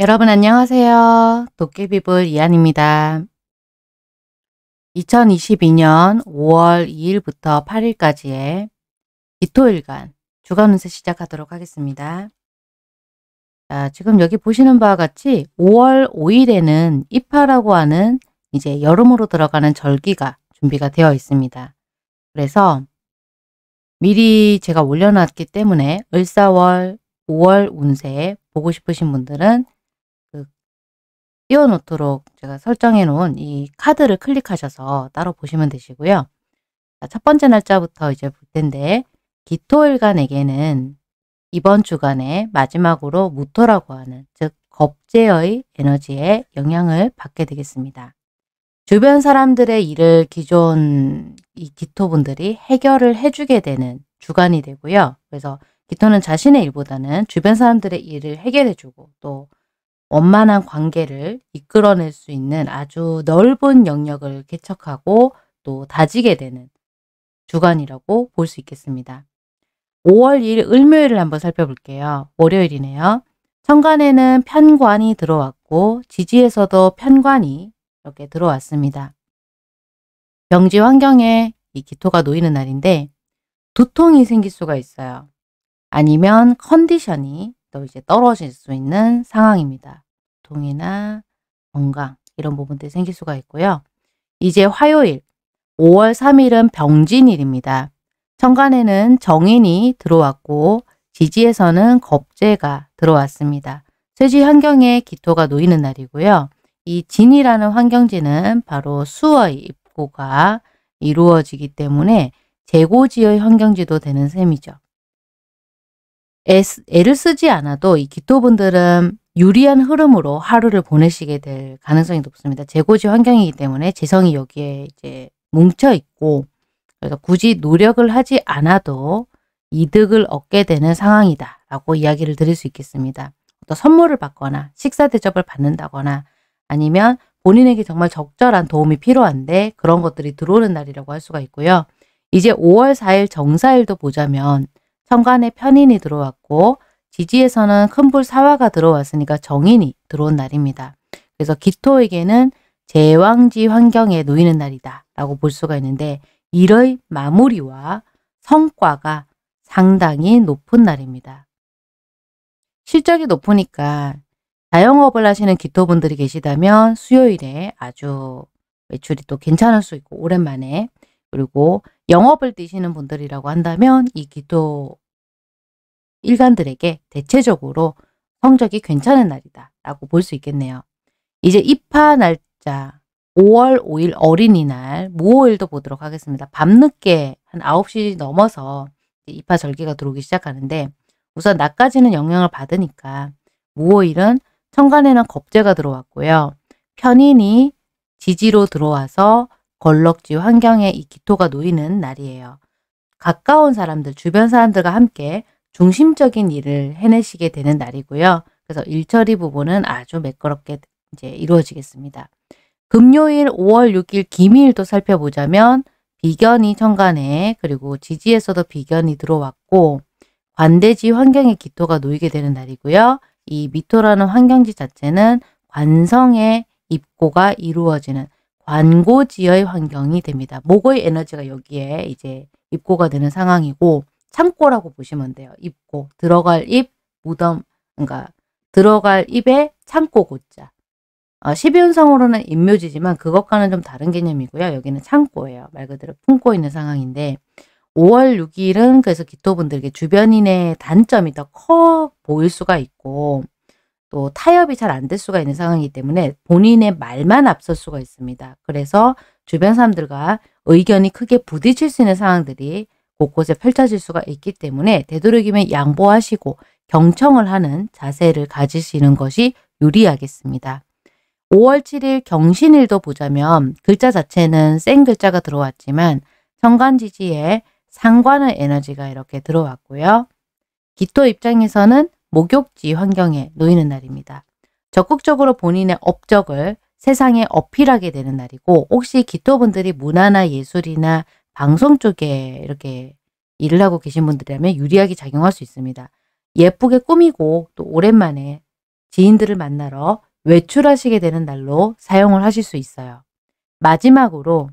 여러분 안녕하세요. 도깨비불 이한입니다. 2022년 5월 2일부터 8일까지의 기토일간 주간 운세 시작하도록 하겠습니다. 자, 지금 여기 보시는 바와 같이 5월 5일에는 입하라고 하는 이제 여름으로 들어가는 절기가 준비가 되어 있습니다. 그래서 미리 제가 올려놨기 때문에 을사월 5월 운세 보고 싶으신 분들은 띄워놓도록 제가 설정해 놓은 이 카드를 클릭하셔서 따로 보시면 되시고요. 자, 첫 번째 날짜부터 이제 볼 텐데, 기토일간에게는 이번 주간에 마지막으로 무토라고 하는, 즉 겁재의 에너지에 영향을 받게 되겠습니다. 주변 사람들의 일을 기존 이 기토분들이 해결을 해주게 되는 주간이 되고요. 그래서 기토는 자신의 일보다는 주변 사람들의 일을 해결해주고 또 원만한 관계를 이끌어낼 수 있는 아주 넓은 영역을 개척하고 또 다지게 되는 주간이라고 볼 수 있겠습니다. 5월 2일 을묘일을 한번 살펴볼게요. 월요일이네요. 천간에는 편관이 들어왔고 지지에서도 편관이 이렇게 들어왔습니다. 병지 환경에 이 기토가 놓이는 날인데 두통이 생길 수가 있어요. 아니면 컨디션이 또 이제 떨어질 수 있는 상황입니다. 두통이나 건강 이런 부분들이 생길 수가 있고요. 이제 화요일 5월 3일은 병진일입니다. 천간에는 정인이 들어왔고 지지에서는 겁재가 들어왔습니다. 쇠지 환경에 기토가 놓이는 날이고요. 이 진이라는 환경지는 바로 수의 입고가 이루어지기 때문에 재고지의 환경지도 되는 셈이죠. 애를 쓰지 않아도 이 기토분들은 유리한 흐름으로 하루를 보내시게 될 가능성이 높습니다. 재고지 환경이기 때문에 재성이 여기에 이제 뭉쳐 있고, 그래서 굳이 노력을 하지 않아도 이득을 얻게 되는 상황이다 라고 이야기를 드릴 수 있겠습니다. 또 선물을 받거나 식사 대접을 받는다거나 아니면 본인에게 정말 적절한 도움이 필요한데 그런 것들이 들어오는 날이라고 할 수가 있고요. 이제 5월 4일 정사일도 보자면 천간에 편인이 들어왔고 지지에서는 큰불 사화가 들어왔으니까 정인이 들어온 날입니다. 그래서 기토에게는 재왕지 환경에 놓이는 날이다 라고 볼 수가 있는데 일의 마무리와 성과가 상당히 높은 날입니다. 실적이 높으니까 자영업을 하시는 기토분들이 계시다면 수요일에 아주 매출이 또 괜찮을 수 있고 오랜만에, 그리고 영업을 뛰시는 분들이라고 한다면 이 기토 일간들에게 대체적으로 성적이 괜찮은 날이다 라고 볼 수 있겠네요. 이제 입하 날짜 5월 5일 어린이날 무오일도 보도록 하겠습니다. 밤늦게 한 9시 넘어서 입하 절기가 들어오기 시작하는데 우선 낮까지는 영향을 받으니까 무오일은 천간에는 겁재가 들어왔고요. 편인이 지지로 들어와서 걸록지 환경에 이 기토가 놓이는 날이에요. 가까운 사람들, 주변 사람들과 함께 중심적인 일을 해내시게 되는 날이고요. 그래서 일처리 부분은 아주 매끄럽게 이제 이루어지겠습니다. 금요일 5월 6일 기미일도 살펴보자면 비견이 천간에, 그리고 지지에서도 비견이 들어왔고 관대지 환경에 기토가 놓이게 되는 날이고요. 이 미토라는 환경지 자체는 관성의 입고가 이루어지는 관고지의 환경이 됩니다. 목의 에너지가 여기에 이제 입고가 되는 상황이고, 창고라고 보시면 돼요. 입고, 들어갈 입, 무덤, 그러니까 들어갈 입에 창고 고자. 12운성으로는 인묘지지만 그것과는 좀 다른 개념이고요. 여기는 창고예요. 말 그대로 품고 있는 상황인데 5월 6일은 그래서 기토분들에게 주변인의 단점이 더 커 보일 수가 있고 또 타협이 잘 안 될 수가 있는 상황이기 때문에 본인의 말만 앞설 수가 있습니다. 그래서 주변 사람들과 의견이 크게 부딪힐 수 있는 상황들이 곳곳에 펼쳐질 수가 있기 때문에 되도록이면 양보하시고 경청을 하는 자세를 가지시는 것이 유리하겠습니다. 5월 7일 경신일도 보자면 글자 자체는 센 글자가 들어왔지만 천간지지에 상관의 에너지가 이렇게 들어왔고요. 기토 입장에서는 목욕지 환경에 놓이는 날입니다. 적극적으로 본인의 업적을 세상에 어필하게 되는 날이고, 혹시 기토분들이 문화나 예술이나 방송 쪽에 이렇게 일을 하고 계신 분들이라면 유리하게 작용할 수 있습니다. 예쁘게 꾸미고 또 오랜만에 지인들을 만나러 외출하시게 되는 날로 사용을 하실 수 있어요. 마지막으로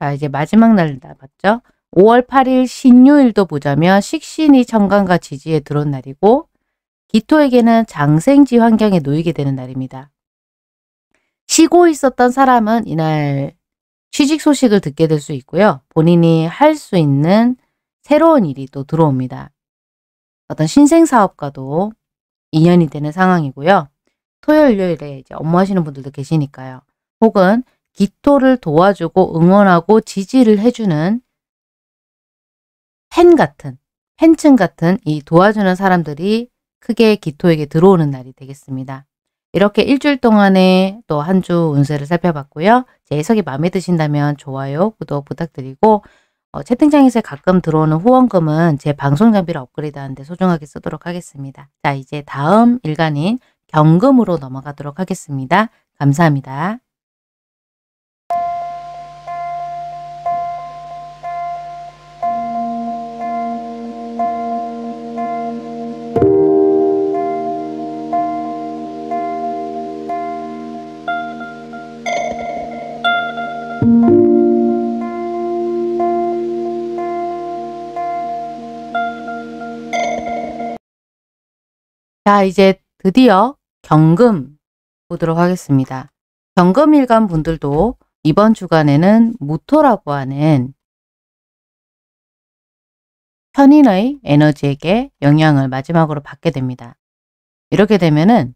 자, 이제 마지막 날 남았죠. 5월 8일 신유일도 보자면 식신이 천간과 지지에 들어온 날이고 기토에게는 장생지 환경에 놓이게 되는 날입니다. 쉬고 있었던 사람은 이날 취직 소식을 듣게 될 수 있고요. 본인이 할 수 있는 새로운 일이 또 들어옵니다. 어떤 신생사업과도 인연이 되는 상황이고요. 토요일, 일요일에 이제 업무하시는 분들도 계시니까요. 혹은 기토를 도와주고 응원하고 지지를 해주는 팬층 같은 이 도와주는 사람들이 크게 기토에게 들어오는 날이 되겠습니다. 이렇게 일주일 동안의 또 한 주 운세를 살펴봤고요. 제 해석이 마음에 드신다면 좋아요, 구독 부탁드리고 채팅창에서 가끔 들어오는 후원금은 제 방송 장비를 업그레이드하는 데 소중하게 쓰도록 하겠습니다. 자, 이제 다음 일간인 경금으로 넘어가도록 하겠습니다. 감사합니다. 자, 이제 드디어 경금 보도록 하겠습니다. 경금일간 분들도 이번 주간에는 무토라고 하는 편인의 에너지에게 영향을 마지막으로 받게 됩니다. 이렇게 되면은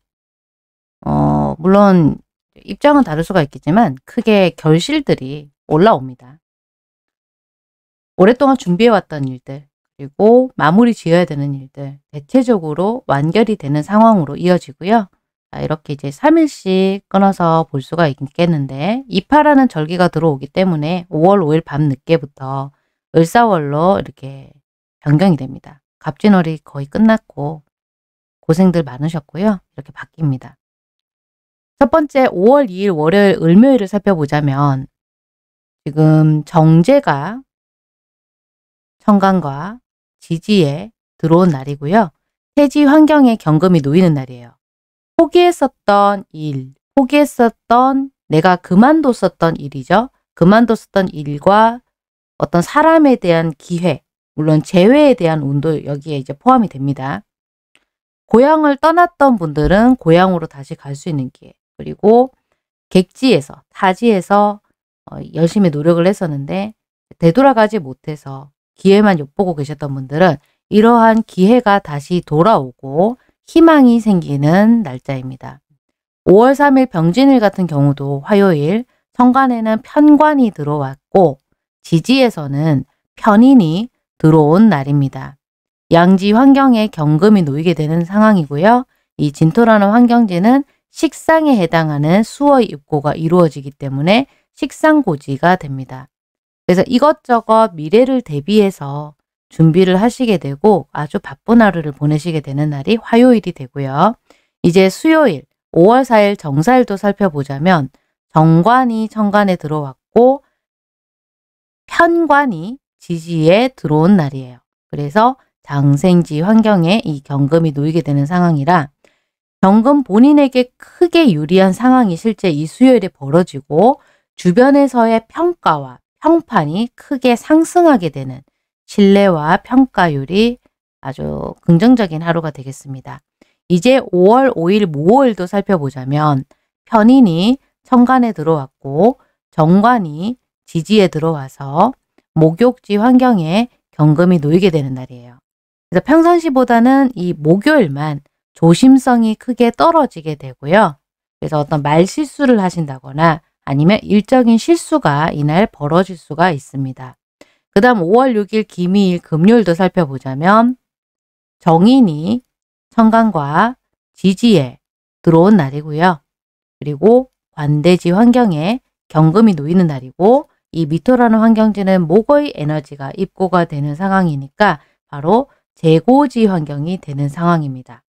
물론 입장은 다를 수가 있겠지만 크게 결실들이 올라옵니다. 오랫동안 준비해왔던 일들, 그리고 마무리 지어야 되는 일들 대체적으로 완결이 되는 상황으로 이어지고요. 자, 이렇게 이제 3일씩 끊어서 볼 수가 있겠는데 입하라는 절기가 들어오기 때문에 5월 5일 밤늦게부터 을사월로 이렇게 변경이 됩니다. 갑진월이 거의 끝났고 고생들 많으셨고요. 이렇게 바뀝니다. 첫 번째 5월 2일 월요일 을묘일을 살펴보자면 지금 정제가 천간과 지지에 들어온 날이고요. 태지 환경에 경금이 놓이는 날이에요. 포기했었던 일, 포기했었던 내가 그만뒀었던 일이죠. 그만뒀었던 일과 어떤 사람에 대한 기회, 물론 재회에 대한 운도 여기에 이제 포함이 됩니다. 고향을 떠났던 분들은 고향으로 다시 갈 수 있는 기회, 그리고 객지에서, 타지에서 열심히 노력을 했었는데 되돌아가지 못해서 기회만 엿보고 계셨던 분들은 이러한 기회가 다시 돌아오고 희망이 생기는 날짜입니다. 5월 3일 병진일 같은 경우도 화요일 천간에는 편관이 들어왔고 지지에서는 편인이 들어온 날입니다. 양지 환경에 경금이 놓이게 되는 상황이고요. 이 진토라는 환경지는 식상에 해당하는 수어의 입고가 이루어지기 때문에 식상고지가 됩니다. 그래서 이것저것 미래를 대비해서 준비를 하시게 되고 아주 바쁜 하루를 보내시게 되는 날이 화요일이 되고요. 이제 수요일 5월 4일 정사일도 살펴보자면 정관이 천간에 들어왔고 편관이 지지에 들어온 날이에요. 그래서 장생지 환경에 이 경금이 놓이게 되는 상황이라 경금 본인에게 크게 유리한 상황이 실제 이 수요일에 벌어지고 주변에서의 평가와 평판이 크게 상승하게 되는 신뢰와 평가율이 아주 긍정적인 하루가 되겠습니다. 이제 5월 5일 모호일도 살펴보자면 편인이 천간에 들어왔고 정관이 지지에 들어와서 목욕지 환경에 경금이 놓이게 되는 날이에요. 그래서 평상시보다는 이 목요일만 조심성이 크게 떨어지게 되고요. 그래서 어떤 말실수를 하신다거나 아니면 일적인 실수가 이날 벌어질 수가 있습니다. 그 다음 5월 6일 기미일 금요일도 살펴보자면 정인이 천간과 지지에 들어온 날이고요. 그리고 관대지 환경에 경금이 놓이는 날이고 이 미토라는 환경지는 목의 에너지가 입고가 되는 상황이니까 바로 재고지 환경이 되는 상황입니다.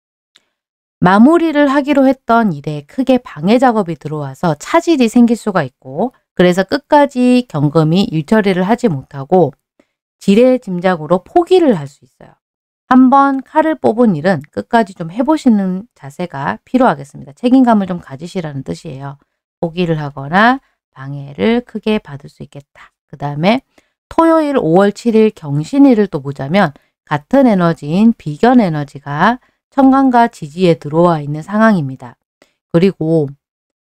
마무리를 하기로 했던 일에 크게 방해 작업이 들어와서 차질이 생길 수가 있고 그래서 끝까지 경금이 일처리를 하지 못하고 지레 짐작으로 포기를 할 수 있어요. 한번 칼을 뽑은 일은 끝까지 좀 해보시는 자세가 필요하겠습니다. 책임감을 좀 가지시라는 뜻이에요. 포기를 하거나 방해를 크게 받을 수 있겠다. 그 다음에 토요일 5월 7일 경신일을 또 보자면 같은 에너지인 비견 에너지가 천간과 지지에 들어와 있는 상황입니다. 그리고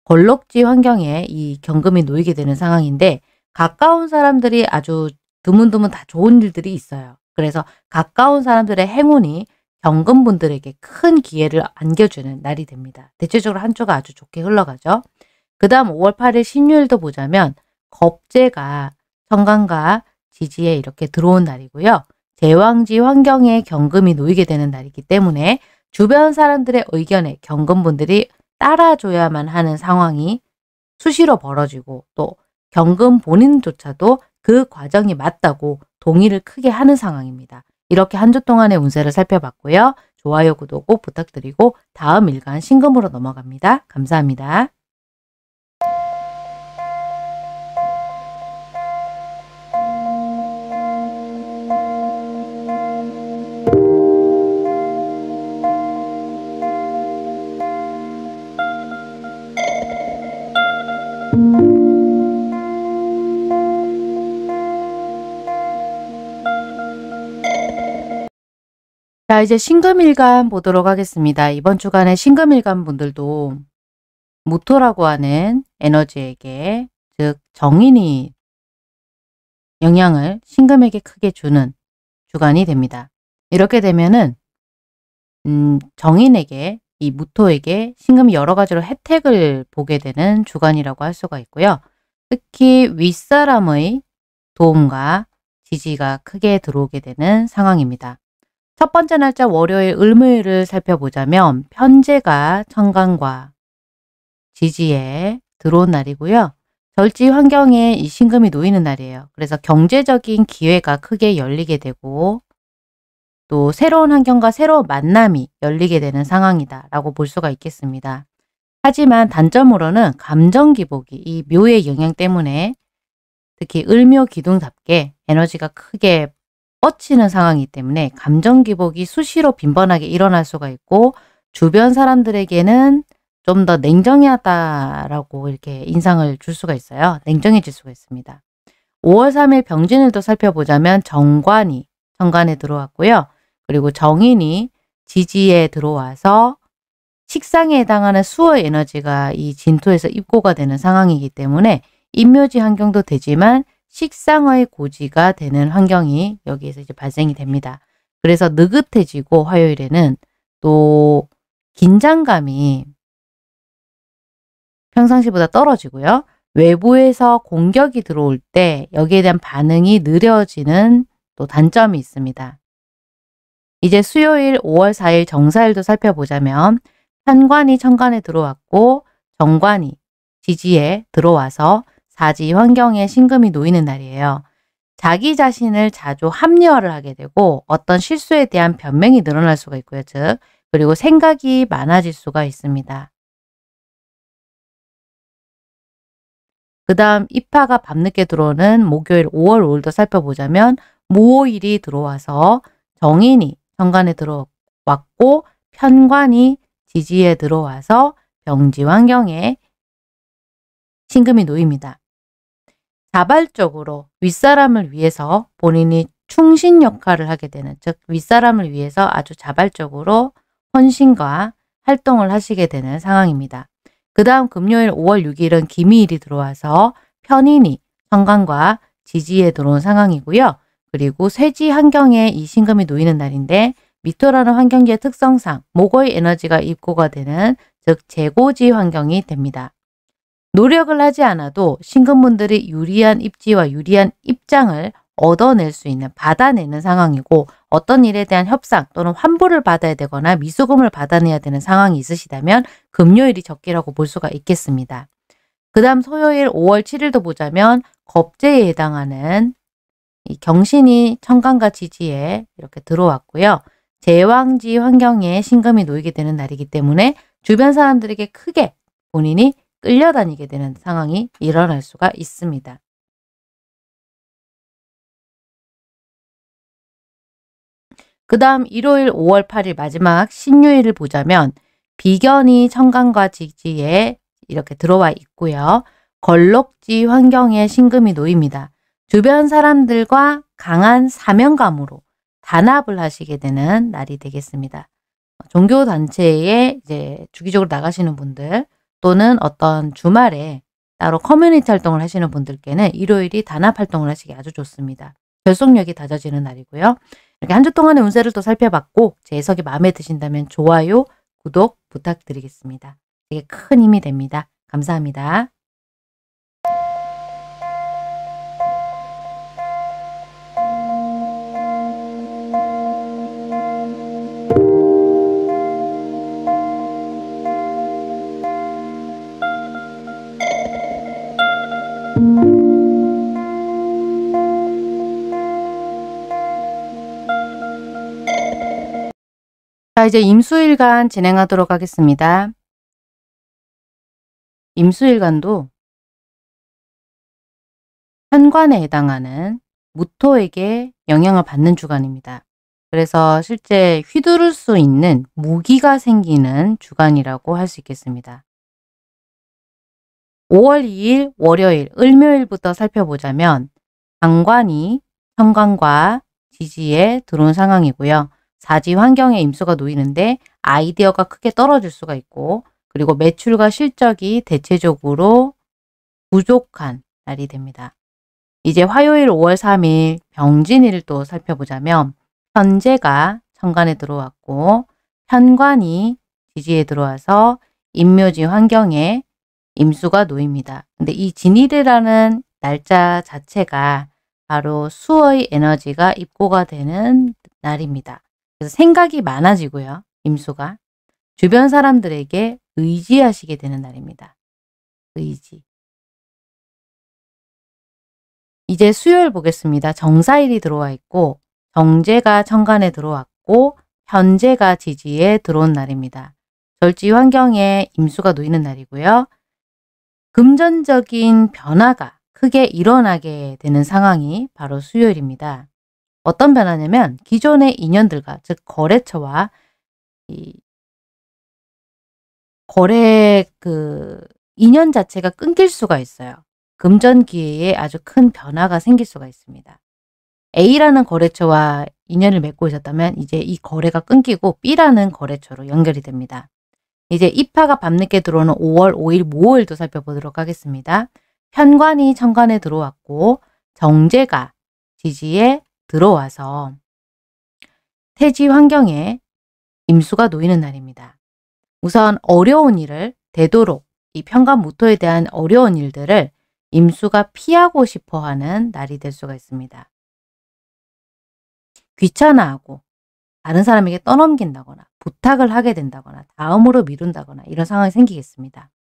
걸록지 환경에 이 경금이 놓이게 되는 상황인데 가까운 사람들이 아주 드문드문 다 좋은 일들이 있어요. 그래서 가까운 사람들의 행운이 경금분들에게 큰 기회를 안겨주는 날이 됩니다. 대체적으로 한 주가 아주 좋게 흘러가죠. 그 다음 5월 8일 신유일도 보자면 겁재가 천간과 지지에 이렇게 들어온 날이고요. 재왕지 환경에 경금이 놓이게 되는 날이기 때문에 주변 사람들의 의견에 경금분들이 따라줘야만 하는 상황이 수시로 벌어지고 또 경금 본인조차도 그 과정이 맞다고 동의를 크게 하는 상황입니다. 이렇게 한 주 동안의 운세를 살펴봤고요. 좋아요, 구독 꼭 부탁드리고 다음 일간 신금으로 넘어갑니다. 감사합니다. 자, 이제 신금일간 보도록 하겠습니다. 이번 주간에 신금일간 분들도 무토라고 하는 에너지에게, 즉 정인이 영향을 신금에게 크게 주는 주간이 됩니다. 이렇게 되면은 정인에게, 이 무토에게 신금이 여러 가지로 혜택을 보게 되는 주간이라고 할 수가 있고요. 특히 윗사람의 도움과 지지가 크게 들어오게 되는 상황입니다. 첫 번째 날짜 월요일 을무일을 살펴보자면 편재가 천간과 지지에 들어온 날이고요. 절지 환경에 이 신금이 놓이는 날이에요. 그래서 경제적인 기회가 크게 열리게 되고 또 새로운 환경과 새로운 만남이 열리게 되는 상황이다 라고 볼 수가 있겠습니다. 하지만 단점으로는 감정기복이 이 묘의 영향 때문에 특히 을묘 기둥답게 에너지가 크게 뻗치는 상황이기 때문에 감정기복이 수시로 빈번하게 일어날 수가 있고 주변 사람들에게는 좀 더 냉정하다라고 이렇게 인상을 줄 수가 있어요. 냉정해질 수가 있습니다. 5월 3일 병진일도 살펴보자면 정관이 천간에 들어왔고요. 그리고 정인이 지지에 들어와서 식상에 해당하는 수의 에너지가 이 진토에서 입고가 되는 상황이기 때문에 입묘지 환경도 되지만 식상의 고지가 되는 환경이 여기에서 이제 발생이 됩니다. 그래서 느긋해지고 화요일에는 또 긴장감이 평상시보다 떨어지고요. 외부에서 공격이 들어올 때 여기에 대한 반응이 느려지는 또 단점이 있습니다. 이제 수요일 5월 4일 정사일도 살펴보자면 편관이 천간에 들어왔고 정관이 지지에 들어와서 사지 환경에 신금이 놓이는 날이에요. 자기 자신을 자주 합리화를 하게 되고 어떤 실수에 대한 변명이 늘어날 수가 있고요. 즉 그리고 생각이 많아질 수가 있습니다. 그 다음 입하가 밤늦게 들어오는 목요일 5월 5일도 살펴보자면 모호일이 들어와서 정인이 천간에 들어왔고 편관이 지지에 들어와서 병지 환경에 신금이 놓입니다. 자발적으로 윗사람을 위해서 본인이 충신 역할을 하게 되는, 즉 윗사람을 위해서 아주 자발적으로 헌신과 활동을 하시게 되는 상황입니다. 그 다음 금요일 5월 6일은 기미일이 들어와서 편인이 천간과 지지에 들어온 상황이고요. 그리고 쇠지 환경에 이 신금이 놓이는 날인데 미토라는 환경지의 특성상 목의 에너지가 입고가 되는, 즉 재고지 환경이 됩니다. 노력을 하지 않아도 신금분들이 유리한 입지와 유리한 입장을 얻어낼 수 있는, 받아내는 상황이고 어떤 일에 대한 협상 또는 환불을 받아야 되거나 미수금을 받아내야 되는 상황이 있으시다면 금요일이 적기라고 볼 수가 있겠습니다. 그 다음 토요일 5월 7일도 보자면 겁재에 해당하는 이 경신이 천간과 지지에 이렇게 들어왔고요. 재왕지 환경에 신금이 놓이게 되는 날이기 때문에 주변 사람들에게 크게 본인이 끌려다니게 되는 상황이 일어날 수가 있습니다. 그 다음 일요일 5월 8일 마지막 신유일을 보자면 비견이 천간과 지지에 이렇게 들어와 있고요. 걸록지 환경에 신금이 놓입니다. 주변 사람들과 강한 사명감으로 단합을 하시게 되는 날이 되겠습니다. 종교단체에 이제 주기적으로 나가시는 분들 또는 어떤 주말에 따로 커뮤니티 활동을 하시는 분들께는 일요일이 단합 활동을 하시기 아주 좋습니다. 결속력이 다져지는 날이고요. 이렇게 한 주 동안의 운세를 또 살펴봤고 제 해석이 마음에 드신다면 좋아요, 구독 부탁드리겠습니다. 되게 큰 힘이 됩니다. 감사합니다. 자, 이제 임수일간 진행하도록 하겠습니다. 임수일간도 편관에 해당하는 무토에게 영향을 받는 주간입니다. 그래서 실제 휘두를 수 있는 무기가 생기는 주간이라고 할 수 있겠습니다. 5월 2일 월요일 을묘일부터 살펴보자면 장관이 현관과 지지에 들어온 상황이고요. 사지 환경에 임수가 놓이는데 아이디어가 크게 떨어질 수가 있고 그리고 매출과 실적이 대체적으로 부족한 날이 됩니다. 이제 화요일 5월 3일 병진일을 또 살펴보자면 편재가 천간에 들어왔고 편관이 지지에 들어와서 입묘지 환경에 임수가 놓입니다. 근데 이 진일이라는 날짜 자체가 바로 수의 에너지가 입고가 되는 날입니다. 그래서 생각이 많아지고요. 임수가. 주변 사람들에게 의지하시게 되는 날입니다. 의지. 이제 수요일 보겠습니다. 정사일이 들어와 있고 정제가 천간에 들어왔고 현재가 지지에 들어온 날입니다. 절지 환경에 임수가 놓이는 날이고요. 금전적인 변화가 크게 일어나게 되는 상황이 바로 수요일입니다. 어떤 변화냐면 기존의 인연들과 즉 거래처와 이 거래 인연 자체가 끊길 수가 있어요. 금전 기회에 아주 큰 변화가 생길 수가 있습니다. A라는 거래처와 인연을 맺고 있었다면 이제 이 거래가 끊기고 B라는 거래처로 연결이 됩니다. 이제 입하가 밤늦게 들어오는 5월 5일 모호일도 살펴보도록 하겠습니다. 편관이 천간에 들어왔고 정제가 지지에 들어와서 태지 환경에 임수가 놓이는 날입니다. 우선 어려운 일을 되도록 이 편관 무토에 대한 어려운 일들을 임수가 피하고 싶어하는 날이 될 수가 있습니다. 귀찮아하고 다른 사람에게 떠넘긴다거나 부탁을 하게 된다거나 다음으로 미룬다거나 이런 상황이 생기겠습니다.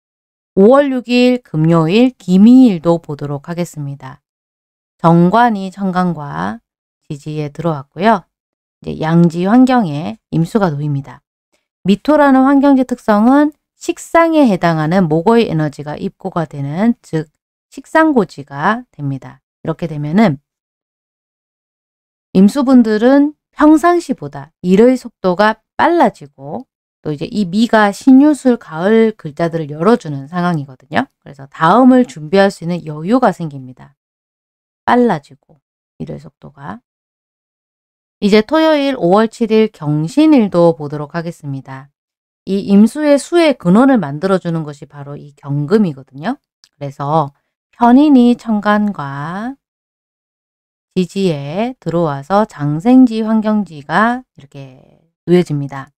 5월 6일 금요일 기미일도 보도록 하겠습니다. 정관이 천간과 지지에 들어왔고요. 이제 양지 환경에 임수가 놓입니다. 미토라는 환경지 특성은 식상에 해당하는 목의 에너지가 입고가 되는 즉 식상고지가 됩니다. 이렇게 되면은 임수분들은 평상시보다 일의 속도가 빨라지고 또 이제 이 미가 신유술 가을 글자들을 열어주는 상황이거든요. 그래서 다음을 준비할 수 있는 여유가 생깁니다. 빨라지고 일의 속도가. 이제 토요일 5월 7일 경신일도 보도록 하겠습니다. 이 임수의 수의 근원을 만들어주는 것이 바로 이 경금이거든요. 그래서 편인이 천간과 지지에 들어와서 장생지 환경지가 이렇게 놓여집니다.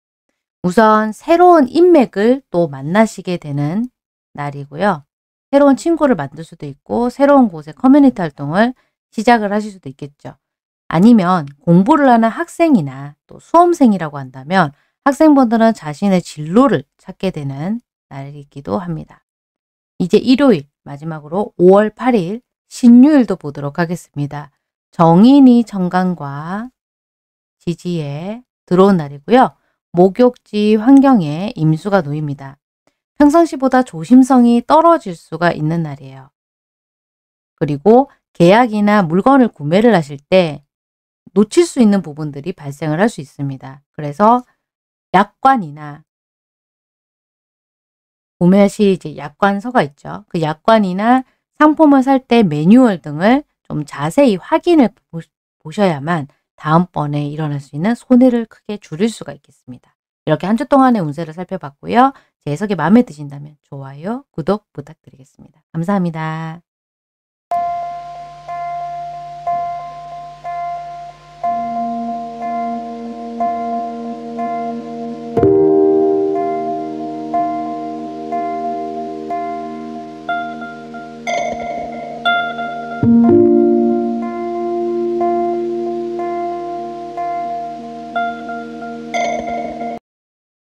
우선 새로운 인맥을 또 만나시게 되는 날이고요. 새로운 친구를 만들 수도 있고 새로운 곳의 커뮤니티 활동을 시작을 하실 수도 있겠죠. 아니면 공부를 하는 학생이나 또 수험생이라고 한다면 학생분들은 자신의 진로를 찾게 되는 날이기도 합니다. 이제 일요일 마지막으로 5월 8일 신유일도 보도록 하겠습니다. 정인이 천간과 지지에 들어온 날이고요. 목욕지 환경에 임수가 놓입니다. 평상시보다 조심성이 떨어질 수가 있는 날이에요. 그리고 계약이나 물건을 구매를 하실 때 놓칠 수 있는 부분들이 발생을 할 수 있습니다. 그래서 약관이나 구매 시 이제 약관서가 있죠. 그 약관이나 상품을 살 때 매뉴얼 등을 좀 자세히 확인을 보셔야만 다음번에 일어날 수 있는 손해를 크게 줄일 수가 있겠습니다. 이렇게 한 주 동안의 운세를 살펴봤고요. 제 해석이 마음에 드신다면 좋아요, 구독 부탁드리겠습니다. 감사합니다.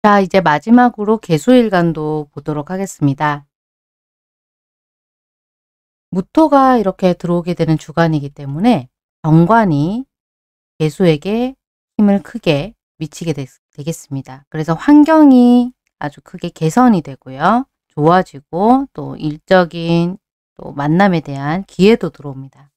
자, 이제 마지막으로 개수일간도 보도록 하겠습니다. 무토가 이렇게 들어오게 되는 주간이기 때문에 정관이 개수에게 힘을 크게 미치게 되겠습니다. 그래서 환경이 아주 크게 개선이 되고요. 좋아지고 또 일적인 또 만남에 대한 기회도 들어옵니다.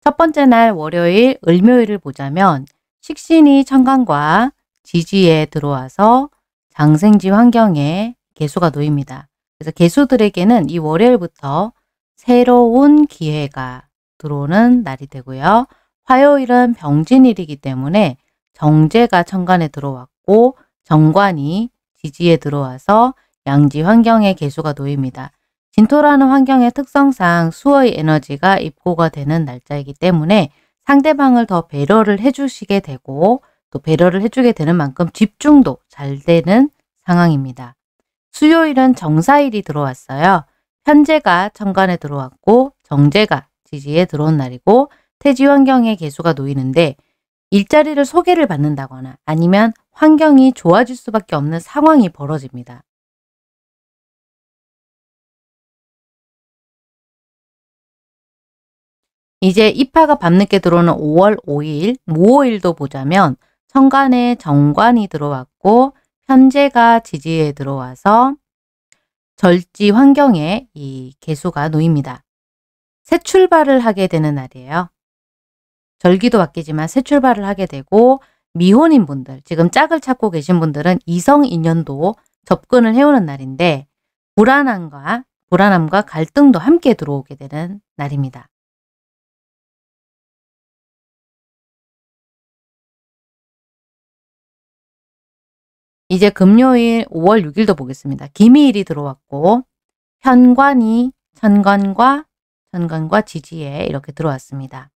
첫 번째 날 월요일, 을묘일을 보자면 식신이 천간과 지지에 들어와서 장생지 환경에 개수가 놓입니다. 그래서 개수들에게는 이 월요일부터 새로운 기회가 들어오는 날이 되고요. 화요일은 병진일이기 때문에 정제가 천간에 들어왔고 정관이 지지에 들어와서 양지 환경에 개수가 놓입니다. 진토라는 환경의 특성상 수의 에너지가 입고가 되는 날짜이기 때문에 상대방을 더 배려를 해주시게 되고 또 배려를 해주게 되는 만큼 집중도 잘 되는 상황입니다. 수요일은 정사일이 들어왔어요. 편제가 천간에 들어왔고 정제가 지지에 들어온 날이고 태지 환경에 개수가 놓이는데 일자리를 소개를 받는다거나 아니면 환경이 좋아질 수밖에 없는 상황이 벌어집니다. 이제 입하가 밤늦게 들어오는 5월 5일, 모호일도 보자면 천간에 정관이 들어왔고 편제가 지지에 들어와서 절지 환경에 이 개수가 놓입니다. 새 출발을 하게 되는 날이에요. 절기도 바뀌지만 새 출발을 하게 되고 미혼인 분들, 지금 짝을 찾고 계신 분들은 이성 인연도 접근을 해오는 날인데 불안함과 갈등도 함께 들어오게 되는 날입니다. 이제 금요일 5월 6일도 보겠습니다. 기미일이 들어왔고 편관이 천간과 지지에 이렇게 들어왔습니다.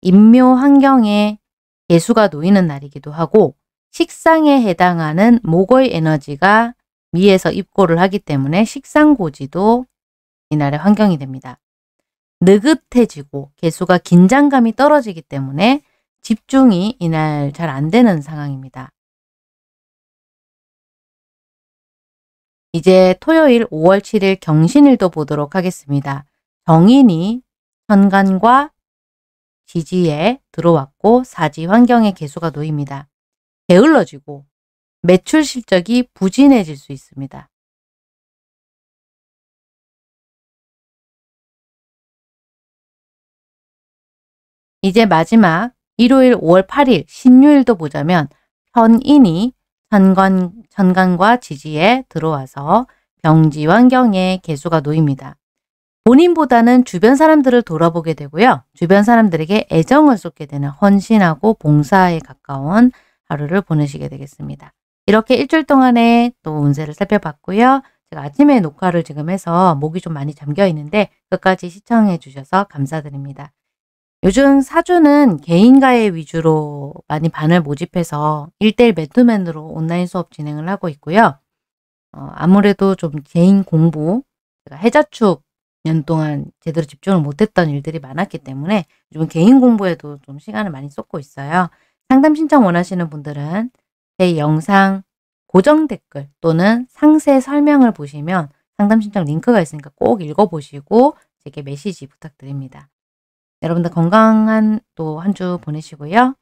입묘 환경에 개수가 놓이는 날이기도 하고 식상에 해당하는 목의 에너지가 미에서 입고를 하기 때문에 식상고지도 이날의 환경이 됩니다. 느긋해지고 개수가 긴장감이 떨어지기 때문에 집중이 이날 잘 안 되는 상황입니다. 이제 토요일 5월 7일 경신일도 보도록 하겠습니다. 정인이 현관과 지지에 들어왔고 사지 환경에 개수가 놓입니다. 게을러지고 매출 실적이 부진해질 수 있습니다. 이제 마지막 일요일 5월 8일 신유일도 보자면 편인이 천간과 지지에 들어와서 병지 환경에 개수가 놓입니다. 본인보다는 주변 사람들을 돌아보게 되고요. 주변 사람들에게 애정을 쏟게 되는 헌신하고 봉사에 가까운 하루를 보내시게 되겠습니다. 이렇게 일주일 동안의 또 운세를 살펴봤고요. 제가 아침에 녹화를 지금 해서 목이 좀 많이 잠겨 있는데 끝까지 시청해 주셔서 감사드립니다. 요즘 사주는 개인가에 위주로 많이 반을 모집해서 1대1 맨투맨으로 온라인 수업 진행을 하고 있고요. 아무래도 좀 개인 공부, 제가 해자축 년 동안 제대로 집중을 못했던 일들이 많았기 때문에 요즘 개인 공부에도 좀 시간을 많이 쏟고 있어요. 상담 신청 원하시는 분들은 제 영상 고정 댓글 또는 상세 설명을 보시면 상담 신청 링크가 있으니까 꼭 읽어보시고 제게 메시지 부탁드립니다. 여러분들 건강한 또 한 주 보내시고요.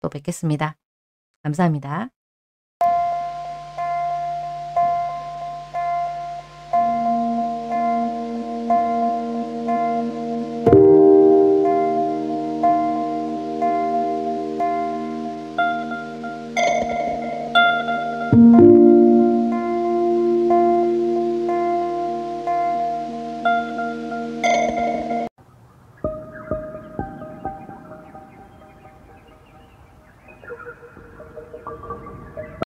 또 뵙겠습니다. 감사합니다.